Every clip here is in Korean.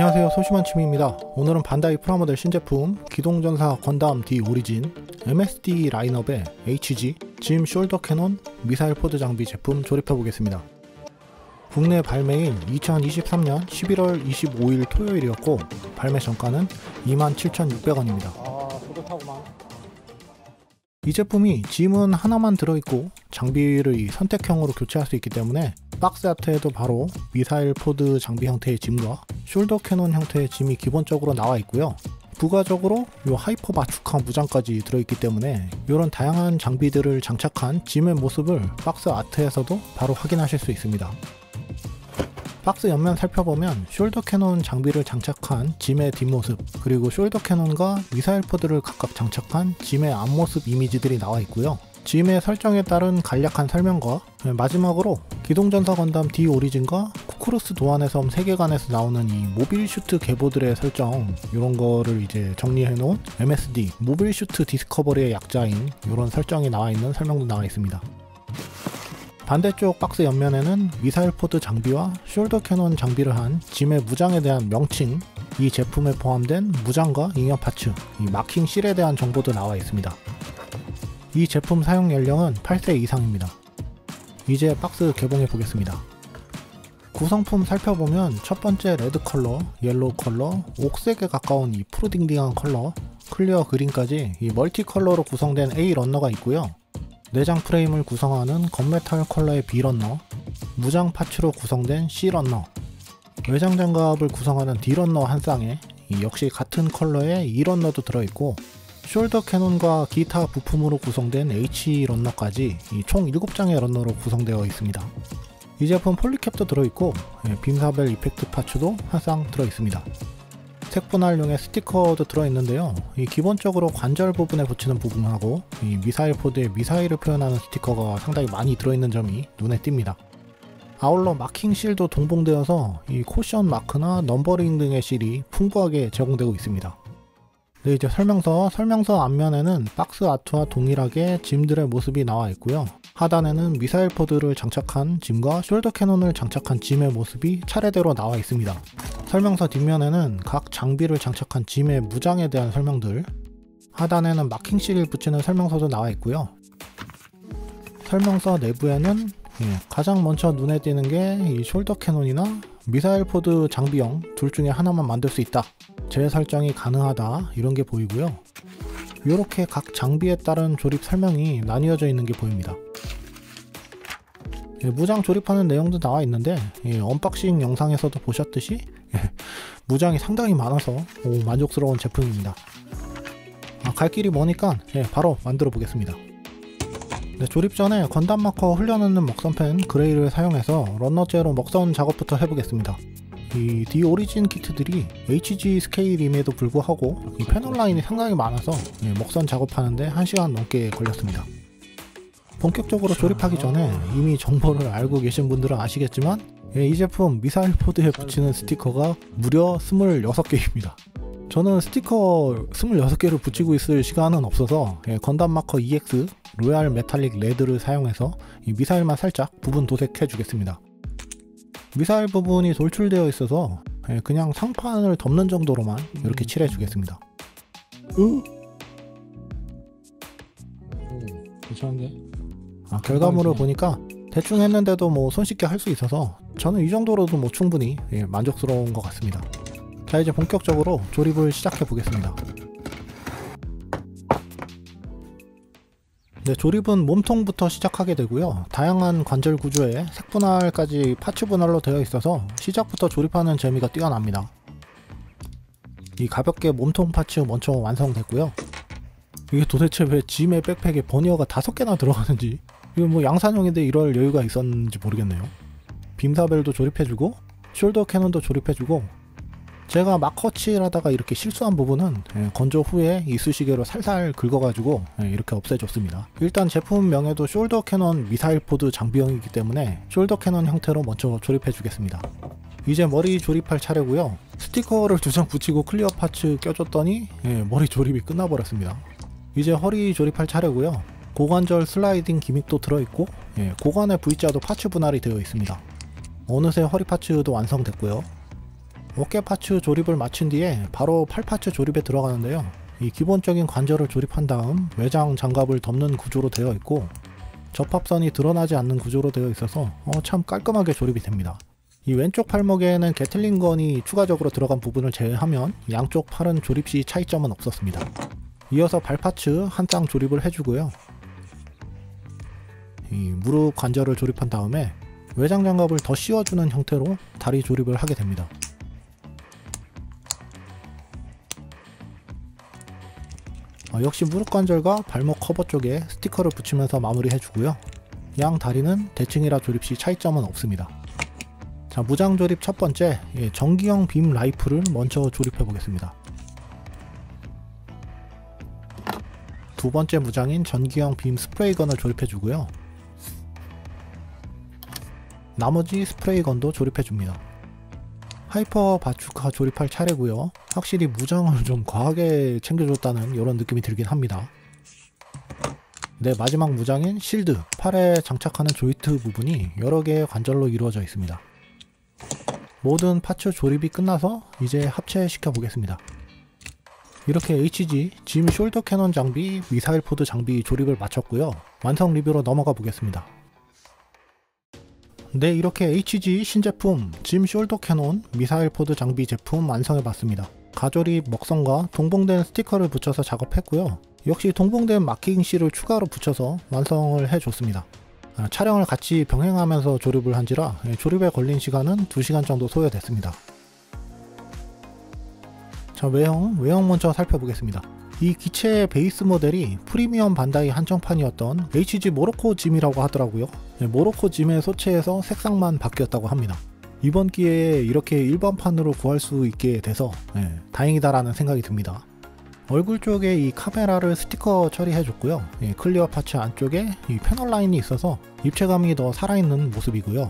안녕하세요, 소심한 취미입니다. 오늘은 반다이 프라모델 신제품 기동전사 건담 디오리진 MSD 라인업의 HG, 짐 숄더 캐논, 미사일 포드 장비 제품 조립해보겠습니다. 국내 발매일 2023년 11월 25일 토요일이었고 발매 정가는 27,600원입니다 이 제품이 짐은 하나만 들어있고 장비를 선택형으로 교체할 수 있기 때문에 박스 아트에도 바로 미사일 포드 장비 형태의 짐과 숄더 캐논 형태의 짐이 기본적으로 나와 있고요. 부가적으로 이 하이퍼 바주카 무장까지 들어있기 때문에 이런 다양한 장비들을 장착한 짐의 모습을 박스 아트에서도 바로 확인하실 수 있습니다. 박스 옆면 살펴보면 숄더 캐논 장비를 장착한 짐의 뒷모습, 그리고 숄더 캐논과 미사일 포드를 각각 장착한 짐의 앞모습 이미지들이 나와 있고요. 짐의 설정에 따른 간략한 설명과 마지막으로 기동전사 건담 디오리진과 쿠크루스 도안의 섬 세계관에서 나오는 이 모빌 슈트 계보들의 설정, 이런 거를 이제 정리해놓은 MSD 모빌 슈트 디스커버리의 약자인 이런 설정이 나와 있는 설명도 나와 있습니다. 반대쪽 박스 옆면에는 미사일 포드 장비와 숄더 캐논 장비를 한 짐의 무장에 대한 명칭, 이 제품에 포함된 무장과 잉여 파츠, 이 마킹 실에 대한 정보도 나와 있습니다. 이 제품 사용 연령은 8세 이상입니다. 이제 박스 개봉해 보겠습니다. 구성품 살펴보면 첫 번째 레드 컬러, 옐로우 컬러, 옥색에 가까운 이 푸르딩딩한 컬러, 클리어 그린까지 이 멀티 컬러로 구성된 A 런너가 있고요. 내장 프레임을 구성하는 건메탈 컬러의 B 런너, 무장 파츠로 구성된 C 런너, 외장 장갑을 구성하는 D 런너 한 쌍에 역시 같은 컬러의 E 런너도 들어있고, 숄더 캐논과 기타 부품으로 구성된 HG 런너까지 총 7장의 런너로 구성되어 있습니다. 이 제품 폴리캡도 들어있고 빔사벨 이펙트 파츠도 한 쌍 들어있습니다. 색분할용의 스티커도 들어있는데요, 이 기본적으로 관절 부분에 붙이는 부분하고 이 미사일 포드에 미사일을 표현하는 스티커가 상당히 많이 들어있는 점이 눈에 띕니다. 아울러 마킹 실도 동봉되어서 이 쿠션 마크나 넘버링 등의 실이 풍부하게 제공되고 있습니다. 네, 이제 설명서 앞면에는 박스 아트와 동일하게 짐들의 모습이 나와 있고요. 하단에는 미사일 포드를 장착한 짐과 숄더 캐논을 장착한 짐의 모습이 차례대로 나와 있습니다. 설명서 뒷면에는 각 장비를 장착한 짐의 무장에 대한 설명들, 하단에는 마킹 실을 붙이는 설명서도 나와 있고요. 설명서 내부에는 가장 먼저 눈에 띄는 게 이 숄더 캐논이나 미사일 포드 장비형 둘 중에 하나만 만들 수 있다, 재설정이 가능하다, 이런 게 보이고요. 이렇게 각 장비에 따른 조립 설명이 나뉘어져 있는 게 보입니다. 무장 조립하는 내용도 나와 있는데 언박싱 영상에서도 보셨듯이 무장이 상당히 많아서 만족스러운 제품입니다. 갈 길이 머니까 바로 만들어 보겠습니다. 네, 조립 전에 건담마커 흘려놓는 먹선펜 그레이를 사용해서 런너째로 먹선 작업부터 해보겠습니다. 이 디오리진 키트들이 HG 스케일임에도 불구하고 이 패널 라인이 상당히 많아서 먹선 작업하는데 1시간 넘게 걸렸습니다. 본격적으로 조립하기 전에 이미 정보를 알고 계신 분들은 아시겠지만 이 제품 미사일 포드에 붙이는 스티커가 무려 26개입니다. 저는 스티커 26개를 붙이고 있을 시간은 없어서 건담마커 EX 로얄 메탈릭 레드를 사용해서 이 미사일만 살짝 부분 도색해 주겠습니다. 미사일 부분이 돌출되어 있어서 그냥 상판을 덮는 정도로만 이렇게 칠해 주겠습니다. 괜찮은데? 결과물을 보니까 대충 했는데도 뭐 손쉽게 할 수 있어서 저는 이 정도로도 뭐 충분히 만족스러운 것 같습니다. 자, 이제 본격적으로 조립을 시작해 보겠습니다. 네, 조립은 몸통부터 시작하게 되고요. 다양한 관절 구조에 색분할까지 파츠 분할로 되어 있어서 시작부터 조립하는 재미가 뛰어납니다. 이 가볍게 몸통 파츠 먼저 완성됐고요. 이게 도대체 왜 짐의 백팩에 버니어가 5개나 들어가는지, 이거 뭐 양산형인데 이럴 여유가 있었는지 모르겠네요. 빔사벨도 조립해주고 숄더 캐논도 조립해주고, 제가 마커칠 하다가 이렇게 실수한 부분은 건조 후에 이쑤시개로 살살 긁어가지고 이렇게 없애줬습니다. 일단 제품명에도 숄더 캐논 미사일 포드 장비형이기 때문에 숄더 캐논 형태로 먼저 조립해 주겠습니다. 이제 머리 조립할 차례고요. 스티커를 2장 붙이고 클리어 파츠 껴줬더니 머리 조립이 끝나버렸습니다. 이제 허리 조립할 차례고요. 고관절 슬라이딩 기믹도 들어있고 고관의 V자도 파츠 분할이 되어 있습니다. 어느새 허리 파츠도 완성됐고요. 어깨 파츠 조립을 마친 뒤에 바로 팔 파츠 조립에 들어가는데요. 이 기본적인 관절을 조립한 다음 외장 장갑을 덮는 구조로 되어 있고 접합선이 드러나지 않는 구조로 되어 있어서 참 깔끔하게 조립이 됩니다. 이 왼쪽 팔목에는 게틀링건이 추가적으로 들어간 부분을 제외하면 양쪽 팔은 조립 시 차이점은 없었습니다. 이어서 발파츠 한 장 조립을 해주고요. 이 무릎 관절을 조립한 다음에 외장 장갑을 더 씌워주는 형태로 다리 조립을 하게 됩니다. 역시 무릎 관절과 발목 커버 쪽에 스티커를 붙이면서 마무리해주고요. 양 다리는 대칭이라 조립 시 차이점은 없습니다. 자, 무장 조립 첫 번째, 전기형 빔 라이플을 먼저 조립해 보겠습니다. 두 번째 무장인 전기형 빔 스프레이건을 조립해 주고요. 나머지 스프레이건도 조립해 줍니다. 하이퍼 바주카 조립할 차례고요. 확실히 무장을 좀 과하게 챙겨줬다는 이런 느낌이 들긴 합니다. 네, 마지막 무장인 실드, 팔에 장착하는 조이트 부분이 여러 개의 관절로 이루어져 있습니다. 모든 파츠 조립이 끝나서 이제 합체시켜 보겠습니다. 이렇게 HG, 짐 숄더 캐논 장비, 미사일 포드 장비 조립을 마쳤고요. 완성 리뷰로 넘어가 보겠습니다. 네, 이렇게 HG 신제품 짐 숄더 캐논, 미사일 포드 장비 제품 완성해봤습니다. 가조립 먹성과 동봉된 스티커를 붙여서 작업했고요. 역시 동봉된 마킹 실을 추가로 붙여서 완성을 해줬습니다. 촬영을 같이 병행하면서 조립을 한지라 조립에 걸린 시간은 2시간 정도 소요됐습니다. 자, 외형 먼저 살펴보겠습니다. 이 기체의 베이스 모델이 프리미엄 반다이 한정판이었던 HG 모로코 짐이라고 하더라고요. 모로코 짐의 소체에서 색상만 바뀌었다고 합니다. 이번 기회에 이렇게 일반판으로 구할 수 있게 돼서 다행이다라는 생각이 듭니다. 얼굴 쪽에 이 카메라를 스티커 처리해줬고요. 클리어 파츠 안쪽에 이 패널 라인이 있어서 입체감이 더 살아있는 모습이고요.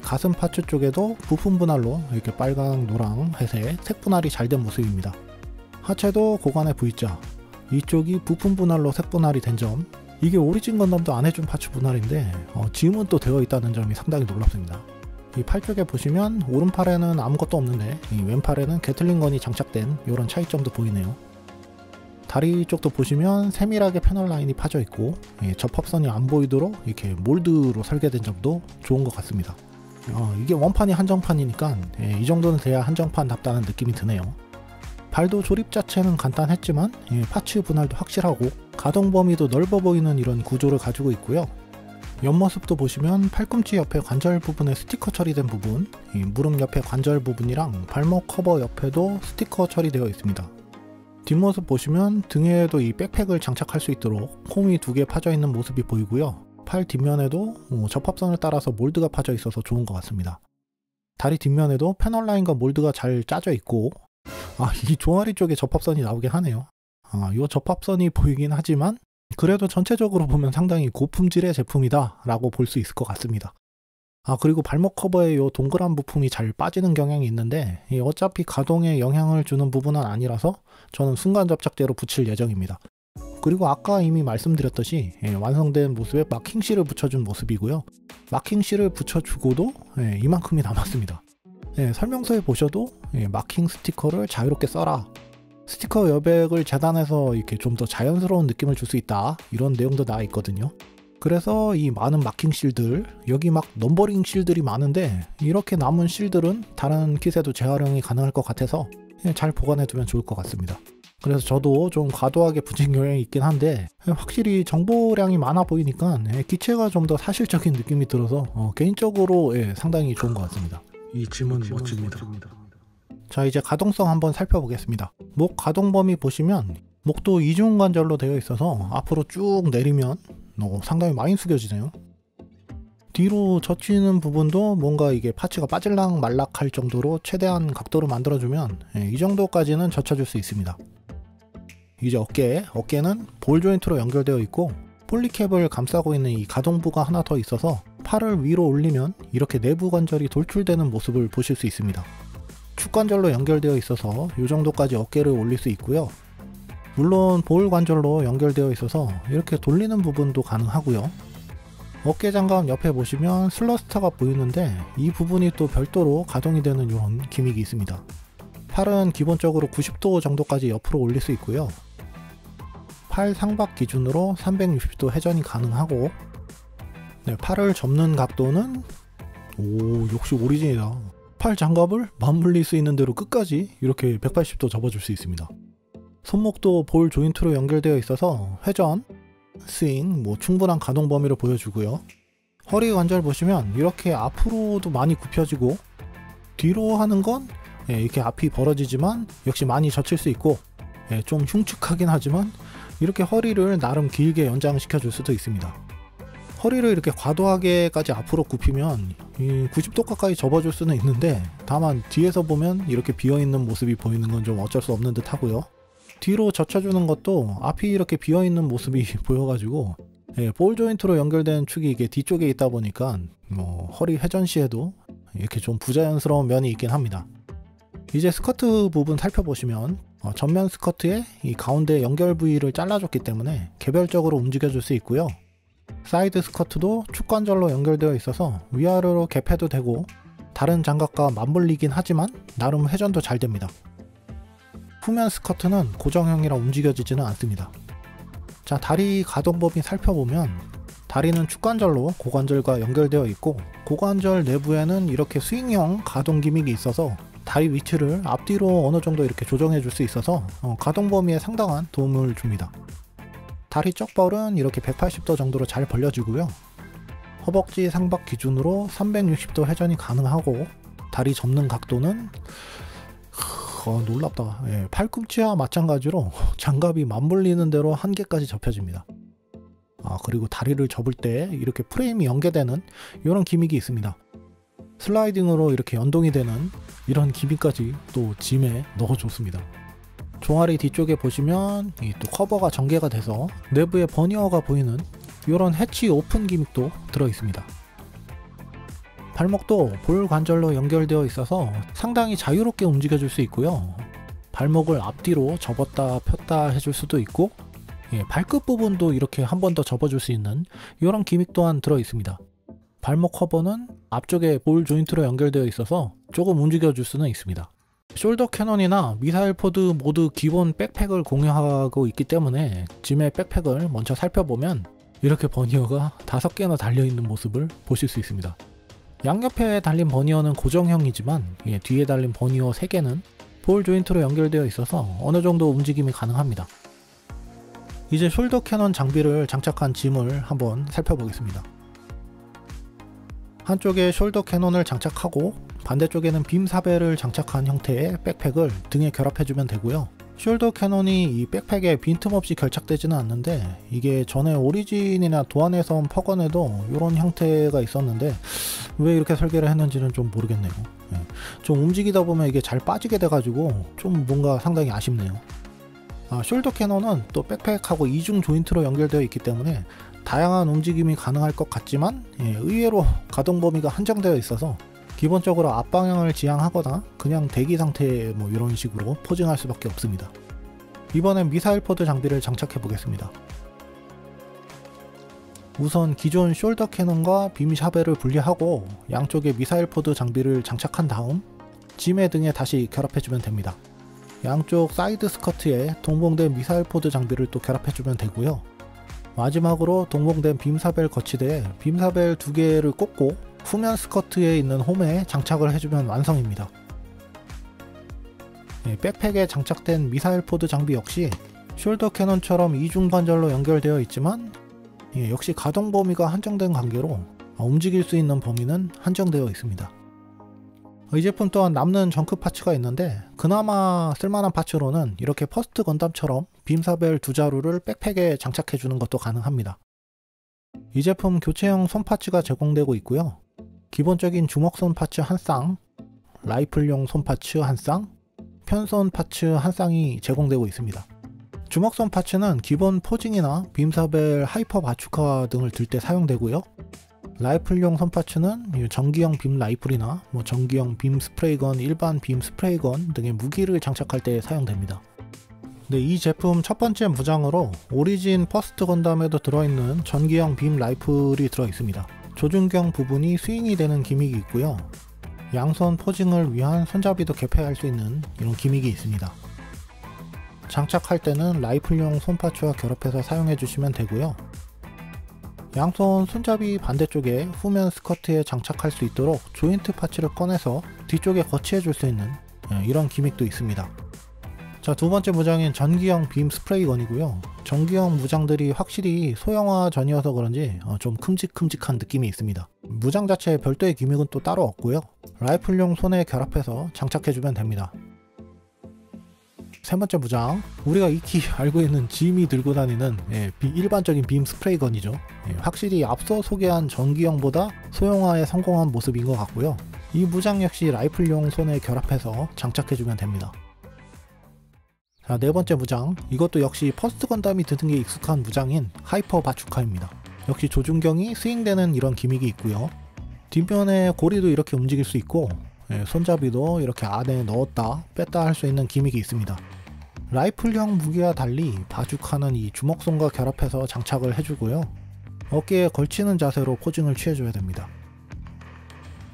가슴 파츠 쪽에도 부품 분할로 이렇게 빨강, 노랑, 회색, 색 분할이 잘 된 모습입니다. 하체도 고관의 V자, 이쪽이 부품 분할로 색 분할이 된 점, 이게 오리진 건담도 안 해준 파츠 분할인데 짐은 또 되어 있다는 점이 상당히 놀랍습니다. 이 팔 쪽에 보시면 오른팔에는 아무것도 없는데 이 왼팔에는 게틀링건이 장착된 이런 차이점도 보이네요. 다리 쪽도 보시면 세밀하게 패널 라인이 파져 있고 접합선이 안 보이도록 이렇게 몰드로 설계된 점도 좋은 것 같습니다. 이게 원판이 한정판이니까 이 정도는 돼야 한정판답다는 느낌이 드네요. 발도 조립 자체는 간단했지만 파츠 분할도 확실하고 가동 범위도 넓어 보이는 이런 구조를 가지고 있고요. 옆모습도 보시면 팔꿈치 옆에 관절 부분에 스티커 처리된 부분, 이 무릎 옆에 관절 부분이랑 발목 커버 옆에도 스티커 처리되어 있습니다. 뒷모습 보시면 등에도 이 백팩을 장착할 수 있도록 홈이 2개 파져 있는 모습이 보이고요. 팔 뒷면에도 접합선을 따라서 몰드가 파져 있어서 좋은 것 같습니다. 다리 뒷면에도 패널 라인과 몰드가 잘 짜져 있고, 이 종아리 쪽에 접합선이 나오긴 하네요. 이 접합선이 보이긴 하지만 그래도 전체적으로 보면 상당히 고품질의 제품이다 라고 볼 수 있을 것 같습니다. 그리고 발목 커버에 이 동그란 부품이 잘 빠지는 경향이 있는데 어차피 가동에 영향을 주는 부분은 아니라서 저는 순간 접착제로 붙일 예정입니다. 그리고 아까 이미 말씀드렸듯이 완성된 모습에 마킹실을 붙여준 모습이고요. 마킹실을 붙여주고도 이만큼이 남았습니다. 설명서에 보셔도 마킹 스티커를 자유롭게 써라, 스티커 여백을 재단해서 이렇게 좀 더 자연스러운 느낌을 줄 수 있다, 이런 내용도 나와 있거든요. 그래서 이 많은 마킹 실들, 여기 막 넘버링 실들이 많은데 이렇게 남은 실들은 다른 킷에도 재활용이 가능할 것 같아서 잘 보관해두면 좋을 것 같습니다. 그래서 저도 좀 과도하게 붙인 경향이 있긴 한데 확실히 정보량이 많아 보이니까 기체가 좀 더 사실적인 느낌이 들어서 개인적으로 상당히 좋은 것 같습니다. 이 짐은 멋집니다. 자, 이제 가동성 한번 살펴보겠습니다. 목 가동 범위 보시면 목도 이중관절로 되어 있어서 앞으로 쭉 내리면 상당히 많이 숙여지네요. 뒤로 젖히는 부분도 뭔가 이게 파츠가 빠질락 말락 할 정도로 최대한 각도로 만들어주면 이 정도까지는 젖혀줄 수 있습니다. 이제 어깨는 볼 조인트로 연결되어 있고 폴리캡을 감싸고 있는 이 가동부가 하나 더 있어서 팔을 위로 올리면 이렇게 내부 관절이 돌출되는 모습을 보실 수 있습니다. 축관절로 연결되어 있어서 이 정도까지 어깨를 올릴 수 있고요. 물론 볼 관절로 연결되어 있어서 이렇게 돌리는 부분도 가능하고요. 어깨장갑 옆에 보시면 슬러스타가 보이는데 이 부분이 또 별도로 가동이 되는 이런 기믹이 있습니다. 팔은 기본적으로 90도 정도까지 옆으로 올릴 수 있고요. 팔 상박 기준으로 360도 회전이 가능하고, 네, 팔을 접는 각도는 오, 역시 오리진이다. 팔 장갑을 맞물릴 수 있는 대로 끝까지 이렇게 180도 접어줄 수 있습니다. 손목도 볼 조인트로 연결되어 있어서 회전, 스윙, 뭐 충분한 가동 범위를 보여주고요. 허리 관절 보시면 이렇게 앞으로도 많이 굽혀지고, 뒤로 하는 건 이렇게 앞이 벌어지지만 역시 많이 젖힐 수 있고, 좀 흉측하긴 하지만 이렇게 허리를 나름 길게 연장시켜 줄 수도 있습니다. 허리를 이렇게 과도하게까지 앞으로 굽히면 90도 가까이 접어줄 수는 있는데, 다만 뒤에서 보면 이렇게 비어있는 모습이 보이는 건 좀 어쩔 수 없는 듯 하고요. 뒤로 젖혀주는 것도 앞이 이렇게 비어있는 모습이 보여가지고, 볼 조인트로 연결된 축이 이게 뒤쪽에 있다 보니까 뭐 허리 회전 시에도 이렇게 좀 부자연스러운 면이 있긴 합니다. 이제 스커트 부분 살펴보시면 전면 스커트의 이 가운데 연결 부위를 잘라줬기 때문에 개별적으로 움직여줄 수 있고요. 사이드 스커트도 축관절로 연결되어 있어서 위아래로 갭해도 되고, 다른 장갑과 맞물리긴 하지만 나름 회전도 잘 됩니다. 후면 스커트는 고정형이라 움직여지지는 않습니다. 자, 다리 가동 범위 살펴보면 다리는 축관절로 고관절과 연결되어 있고, 고관절 내부에는 이렇게 스윙형 가동 기믹이 있어서 다리 위치를 앞뒤로 어느 정도 이렇게 조정해 줄 수 있어서 가동 범위에 상당한 도움을 줍니다. 다리 쪽벌은 이렇게 180도 정도로 잘 벌려지고요. 허벅지 상박 기준으로 360도 회전이 가능하고, 다리 접는 각도는 놀랍다. 팔꿈치와 마찬가지로 장갑이 맞물리는 대로 한 개까지 접혀집니다. 그리고 다리를 접을 때 이렇게 프레임이 연계되는 이런 기믹이 있습니다. 슬라이딩으로 이렇게 연동이 되는 이런 기믹까지 또 짐에 넣어줬습니다. 종아리 뒤쪽에 보시면 이 또 커버가 전개가 돼서 내부에 버니어가 보이는 이런 해치 오픈 기믹도 들어있습니다. 발목도 볼 관절로 연결되어 있어서 상당히 자유롭게 움직여줄 수 있고요. 발목을 앞뒤로 접었다 폈다 해줄 수도 있고, 발끝 부분도 이렇게 한 번 더 접어줄 수 있는 이런 기믹 또한 들어있습니다. 발목 커버는 앞쪽에 볼 조인트로 연결되어 있어서 조금 움직여줄 수는 있습니다. 숄더 캐논이나 미사일 포드 모두 기본 백팩을 공유하고 있기 때문에 짐의 백팩을 먼저 살펴보면 이렇게 버니어가 5개나 달려있는 모습을 보실 수 있습니다. 양옆에 달린 버니어는 고정형이지만 뒤에 달린 버니어 3개는 볼 조인트로 연결되어 있어서 어느정도 움직임이 가능합니다. 이제 숄더 캐논 장비를 장착한 짐을 한번 살펴보겠습니다. 한쪽에 숄더 캐논을 장착하고 반대쪽에는 빔사벨을 장착한 형태의 백팩을 등에 결합해주면 되고요. 숄더 캐논이 이 백팩에 빈틈없이 결착되지는 않는데, 이게 전에 오리진이나 도안에선 퍼건에도 이런 형태가 있었는데 왜 이렇게 설계를 했는지는 좀 모르겠네요. 좀 움직이다 보면 이게 잘 빠지게 돼가지고 좀 뭔가 상당히 아쉽네요. 숄더 캐논은 또 백팩하고 이중 조인트로 연결되어 있기 때문에 다양한 움직임이 가능할 것 같지만, 의외로 가동 범위가 한정되어 있어서 기본적으로 앞방향을 지향하거나 그냥 대기 상태에 뭐 이런 식으로 포징할 수밖에 없습니다. 이번엔 미사일 포드 장비를 장착해 보겠습니다. 우선 기존 숄더 캐논과 빔샤벨을 분리하고 양쪽에 미사일 포드 장비를 장착한 다음 짐의 등에 다시 결합해주면 됩니다. 양쪽 사이드 스커트에 동봉된 미사일 포드 장비를 또 결합해주면 되고요. 마지막으로 동봉된 빔사벨 거치대에 빔사벨 2개를 꽂고 후면 스커트에 있는 홈에 장착을 해주면 완성입니다. 백팩에 장착된 미사일 포드 장비 역시 숄더 캐논처럼 이중 관절로 연결되어 있지만, 역시 가동 범위가 한정된 관계로 움직일 수 있는 범위는 한정되어 있습니다. 이 제품 또한 남는 정크 파츠가 있는데, 그나마 쓸만한 파츠로는 이렇게 퍼스트 건담처럼 빔사벨 2자루를 백팩에 장착해주는 것도 가능합니다. 이 제품 교체형 손 파츠가 제공되고 있고요. 기본적인 주먹손 파츠 한 쌍, 라이플용 손 파츠 한 쌍, 편손 파츠 한 쌍이 제공되고 있습니다. 주먹손 파츠는 기본 포징이나 빔사벨, 하이퍼 바주카 등을 들 때 사용되고요. 라이플용 손 파츠는 전기형 빔 라이플이나 뭐 전기형 빔 스프레이건, 일반 빔 스프레이건 등의 무기를 장착할 때 사용됩니다. 네, 이 제품 첫 번째 무장으로 오리진 퍼스트 건담에도 들어있는 전기형 빔 라이플이 들어있습니다. 조준경 부분이 스윙이 되는 기믹이 있고요. 양손 포징을 위한 손잡이도 개폐할 수 있는 이런 기믹이 있습니다. 장착할 때는 라이플용 손파츠와 결합해서 사용해 주시면 되고요. 양손 손잡이 반대쪽에 후면 스커트에 장착할 수 있도록 조인트 파츠를 꺼내서 뒤쪽에 거치해 줄 수 있는 이런 기믹도 있습니다. 자, 두 번째 무장인 전기형 빔 스프레이건이고요. 전기형 무장들이 확실히 소형화 전이어서 그런지 좀 큼직큼직한 느낌이 있습니다. 무장 자체에 별도의 기믹은 또 따로 없고요. 라이플용 손에 결합해서 장착해주면 됩니다. 세 번째 무장, 우리가 익히 알고 있는 짐이 들고 다니는 일반적인 빔 스프레이건이죠. 확실히 앞서 소개한 전기형보다 소형화에 성공한 모습인 것 같고요. 이 무장 역시 라이플용 손에 결합해서 장착해주면 됩니다. 자, 네 번째 무장, 이것도 역시 퍼스트 건담이 드는 게 익숙한 무장인 하이퍼 바주카입니다. 역시 조준경이 스윙되는 이런 기믹이 있고요. 뒷면에 고리도 이렇게 움직일 수 있고, 손잡이도 이렇게 안에 넣었다 뺐다 할 수 있는 기믹이 있습니다. 라이플형 무기와 달리 바주카는 이 주먹손과 결합해서 장착을 해주고요. 어깨에 걸치는 자세로 포징을 취해줘야 됩니다.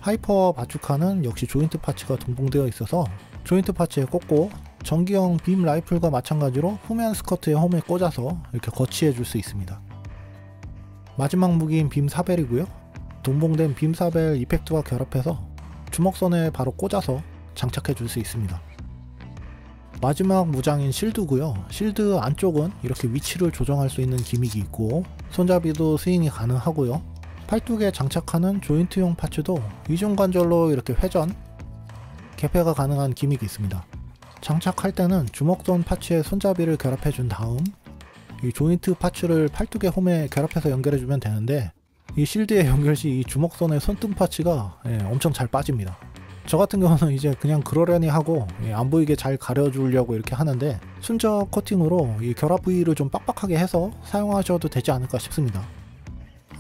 하이퍼 바주카는 역시 조인트 파츠가 동봉되어 있어서 조인트 파츠에 꽂고 전기형 빔 라이플과 마찬가지로 후면 스커트에 홈에 꽂아서 이렇게 거치해줄 수 있습니다. 마지막 무기인 빔사벨이고요. 동봉된 빔사벨 이펙트와 결합해서 주먹선에 바로 꽂아서 장착해줄 수 있습니다. 마지막 무장인 실드고요. 실드 안쪽은 이렇게 위치를 조정할 수 있는 기믹이 있고, 손잡이도 스윙이 가능하고요. 팔뚝에 장착하는 조인트용 파츠도 이중관절로 이렇게 회전, 개폐가 가능한 기믹이 있습니다. 장착할 때는 주먹선 파츠에 손잡이를 결합해준 다음 이 조인트 파츠를 팔뚝의 홈에 결합해서 연결해주면 되는데, 이 실드의 연결시 이 주먹선의 손등 파츠가 엄청 잘 빠집니다. 저 같은 경우는 이제 그냥 그러려니 하고 안 보이게 잘 가려주려고 이렇게 하는데, 순정 코팅으로 이 결합 부위를 좀 빡빡하게 해서 사용하셔도 되지 않을까 싶습니다.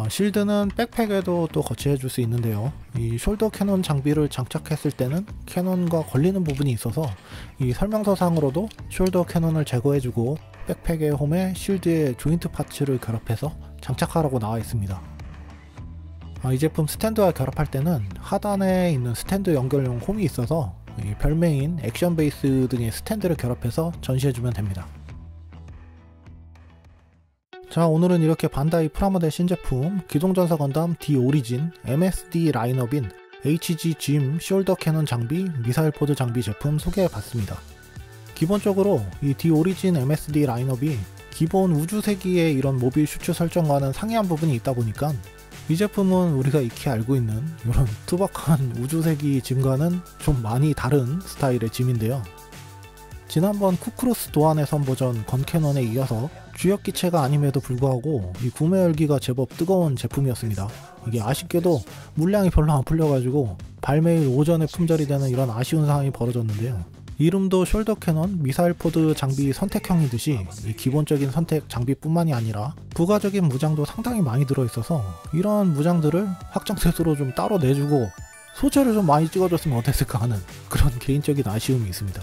실드는 백팩에도 또 거치해줄 수 있는데요. 이 숄더 캐논 장비를 장착했을 때는 캐논과 걸리는 부분이 있어서 이 설명서상으로도 숄더 캐논을 제거해주고 백팩의 홈에 실드의 조인트 파츠를 결합해서 장착하라고 나와 있습니다. 이 제품 스탠드와 결합할 때는 하단에 있는 스탠드 연결용 홈이 있어서 별매인 액션베이스 등의 스탠드를 결합해서 전시해주면 됩니다. 자, 오늘은 이렇게 반다이 프라모델 신제품 기동전사 건담 디오리진 MSD 라인업인 HG 짐 숄더 캐논 장비, 미사일 포드 장비 제품 소개해봤습니다. 기본적으로 이 디오리진 MSD 라인업이 기본 우주세기의 이런 모빌 슈츠 설정과는 상이한 부분이 있다 보니까 이 제품은 우리가 익히 알고 있는 이런 투박한 우주세기 짐과는 좀 많이 다른 스타일의 짐인데요. 지난번 쿠크루스 도안의 선보전 건캐논에 이어서 주력기체가 아님에도 불구하고 이 구매 열기가 제법 뜨거운 제품이었습니다. 이게 아쉽게도 물량이 별로 안 풀려가지고 발매일 오전에 품절이 되는 이런 아쉬운 상황이 벌어졌는데요. 이름도 숄더캐논, 미사일포드 장비 선택형이듯이 기본적인 선택 장비뿐만이 아니라 부가적인 무장도 상당히 많이 들어있어서 이런 무장들을 확장셋으로 좀 따로 내주고 소재를 좀 많이 찍어줬으면 어땠을까 하는 그런 개인적인 아쉬움이 있습니다.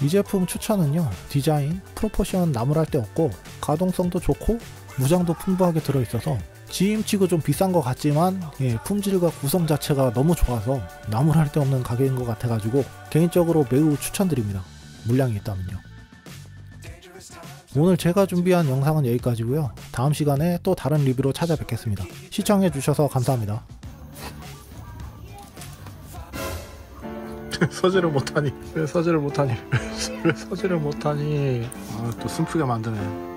이 제품 추천은요, 디자인, 프로포션 나무랄 데 없고 가동성도 좋고 무장도 풍부하게 들어있어서 GM치고 좀 비싼 것 같지만 품질과 구성 자체가 너무 좋아서 나무랄 데 없는 가격인 것 같아가지고 개인적으로 매우 추천드립니다. 물량이 있다면요. 오늘 제가 준비한 영상은 여기까지고요. 다음 시간에 또 다른 리뷰로 찾아뵙겠습니다. 시청해주셔서 감사합니다. 서지를 못하니 왜 서지를 못하니 아, 또 슬프게 만드네.